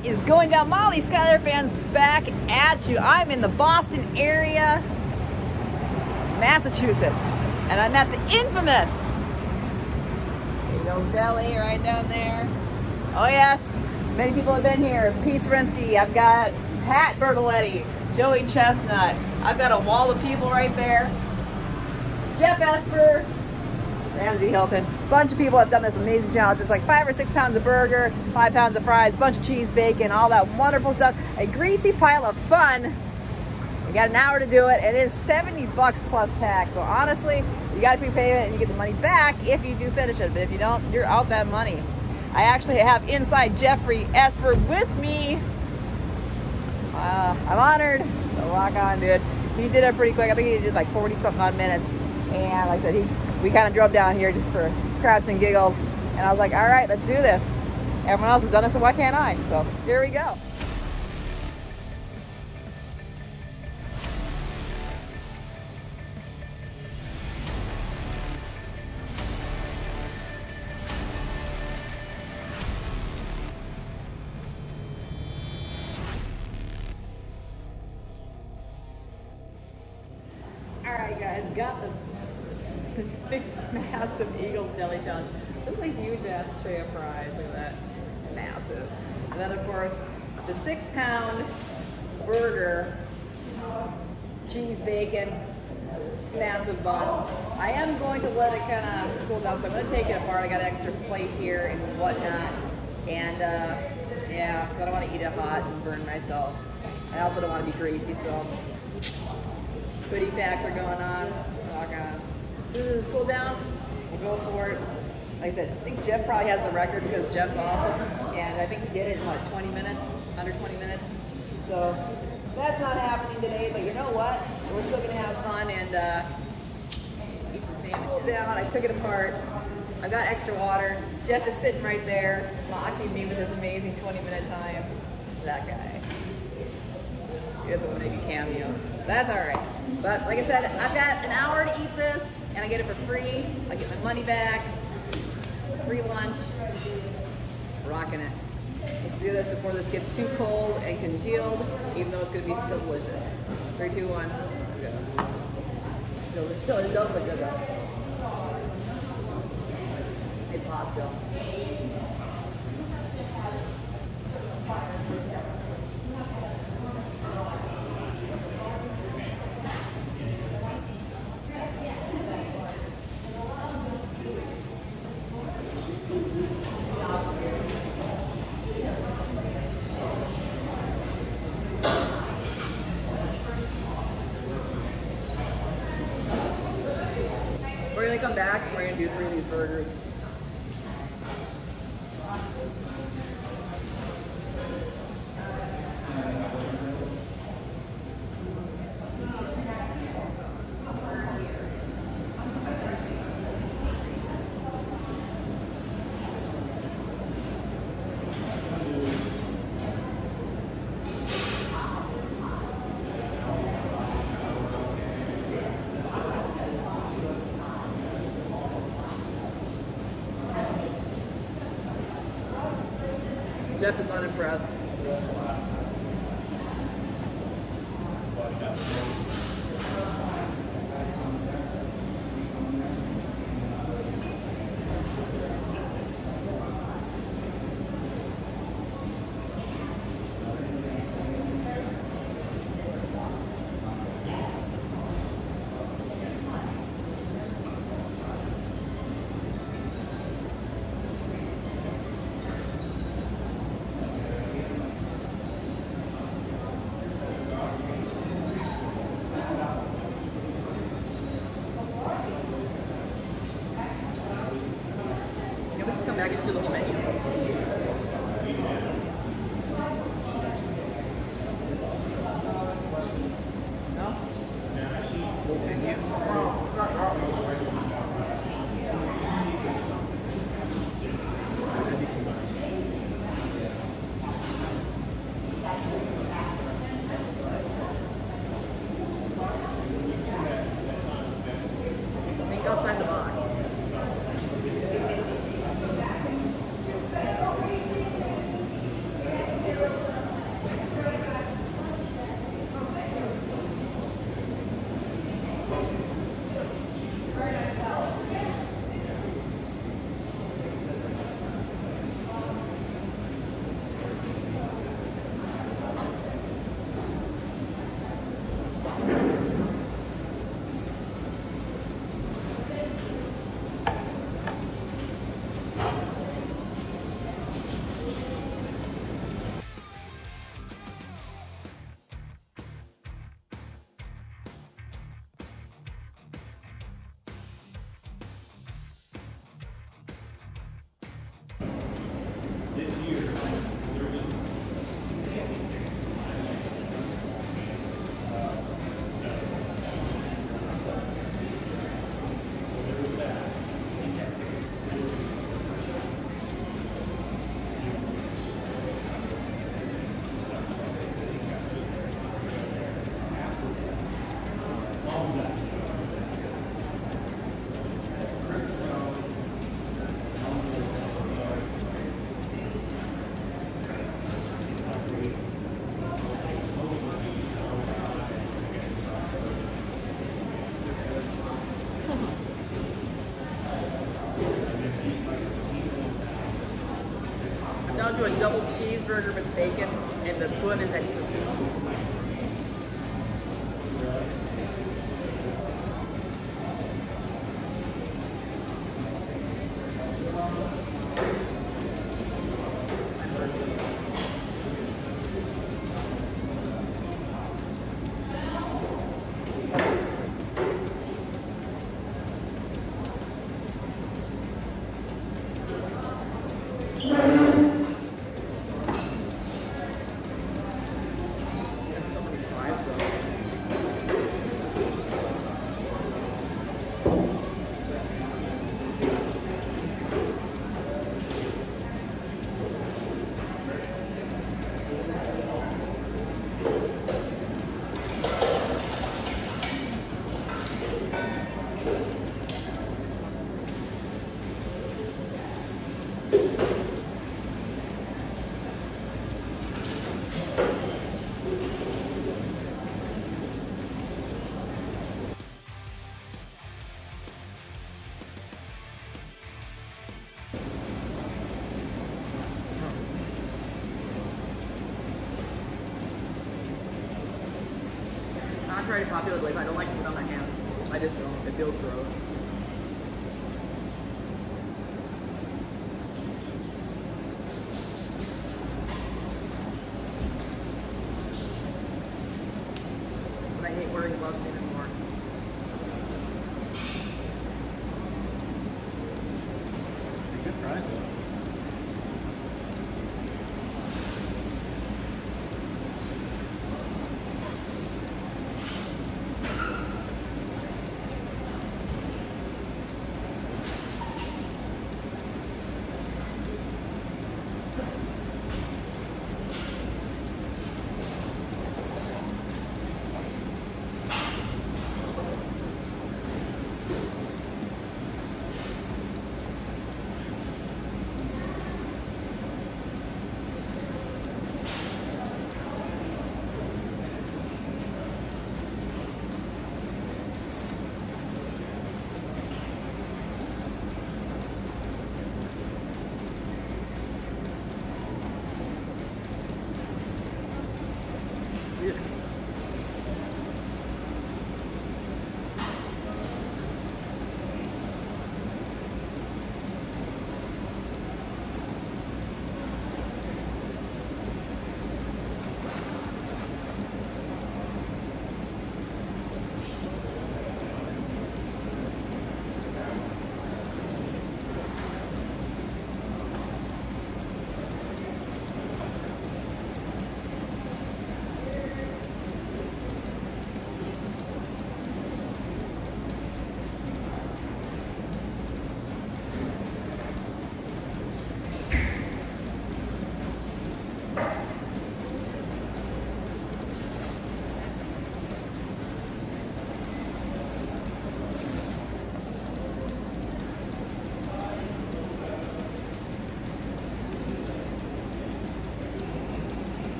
What is going down, Molly Schuyler fans? Back at you. I'm in the Boston area, Massachusetts, and I'm at the infamous Eagles Deli right down there. Oh yes, many people have been here. Pete Sprinsky, I've got Pat Bertoletti, Joey Chestnut. I've got a wall of people right there. Jeff Esper, Ramsey Hilton. Bunch of people have done this amazing challenge. Just like 5 or 6 pounds of burger, 5 pounds of fries, bunch of cheese, bacon, all that wonderful stuff. A greasy pile of fun. You got an hour to do it. It is $70 plus tax. So honestly, you got to prepay it and you get the money back if you do finish it. But if you don't, you're out that money. I actually have inside Jeffrey Esper with me. I'm honored. So rock on, dude. He did it pretty quick. I think he did like 40 something odd minutes. And like I said, we kind of drove down here just for crafts and giggles. And I was like, all right, let's do this. Everyone else has done this, so why can't I? So here we go. All right, guys, got this big, massive Eagles Deli challenge. This is a huge ass tray of fries. Look at that, massive. And then of course, the 6 pound burger, cheese, bacon, massive bun. I am going to let it kind of cool down, so I'm going to take it apart. I got an extra plate here and whatnot, and yeah, I don't want to eat it hot and burn myself. I also don't want to be greasy, so. Hoodie factor going on. Rock on. As soon as it's cooled down, we'll go for it. Like I said, I think Jeff probably has the record because Jeff's awesome. And I think he did it in what, 20 minutes? Under 20 minutes? So that's not happening today, but you know what? We're still going to have fun and eat some sandwiches. Cooled down. I took it apart. I got extra water. Jeff is sitting right there mocking me with his amazing 20-minute time. That guy. He doesn't want to make a cameo. That's all right. But like I said, I've got an hour to eat this, and I get it for free. I get my money back, free lunch, rocking it. Let's do this before this gets too cold and congealed, even though it's gonna be still delicious. 3, 2, 1, go. Still, it does look good though. It's hot still. Come back, we're gonna do 3 of these burgers. Jeff is unimpressed. do a double cheeseburger with bacon, and the bun is exquisite. I'm not very popular with I don't like to put on my hands. I just don't. It feels gross. But I hate wearing gloves anymore. Good fries though.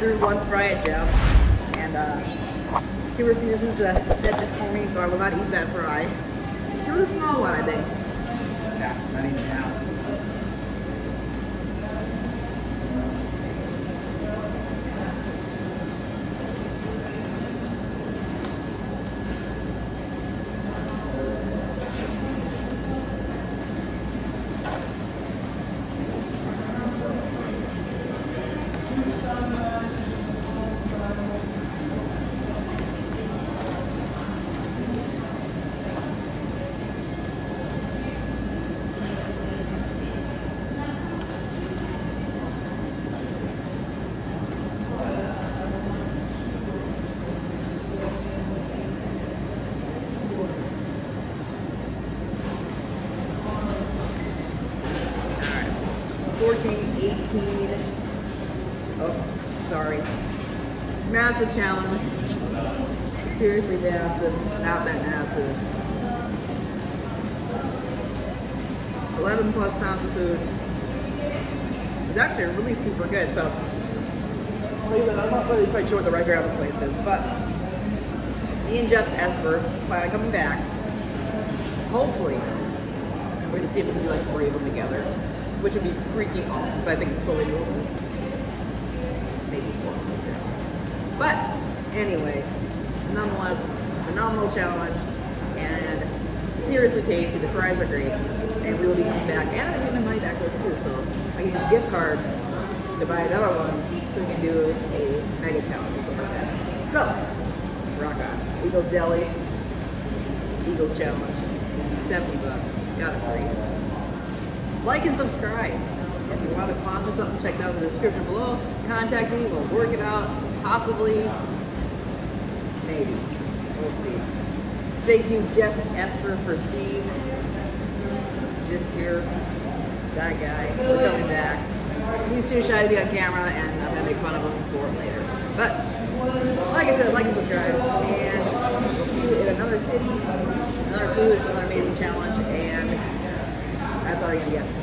threw one fried Jeff, and he refuses to fetch it for me, so I will not eat that fry. It was a small one, I think. Yeah, not even half. Massive challenge. Seriously massive. Not that massive. 11 plus pounds of food. It's actually really super good, so I'm not really quite sure what the right ground this place is, but me and Jeff Esper plan on coming back. Hopefully. We're gonna see if we can do like 3 of them together, which would be freaking awesome, but I think it's totally doable. Maybe 4 of them here. But anyway, nonetheless, phenomenal challenge, and seriously tasty. The fries are great, and we will be coming back. And I'm giving my money back list too, so I can use a gift card to buy another one, so we can do a mega challenge or something like that. So, rock on. Eagles Deli, Eagles Challenge, $70, got it free. Like and subscribe. If you want to sponsor something, check down in the description below. Contact me, we'll work it out. Possibly, maybe, we'll see. Thank you, Jeff Esper, for being just here, that guy, for coming back. He's too shy to be on camera, and I'm going to make fun of him for it later. But, like I said, like and subscribe, and we'll see you in another city, another food, another amazing challenge, and that's all you're going to get.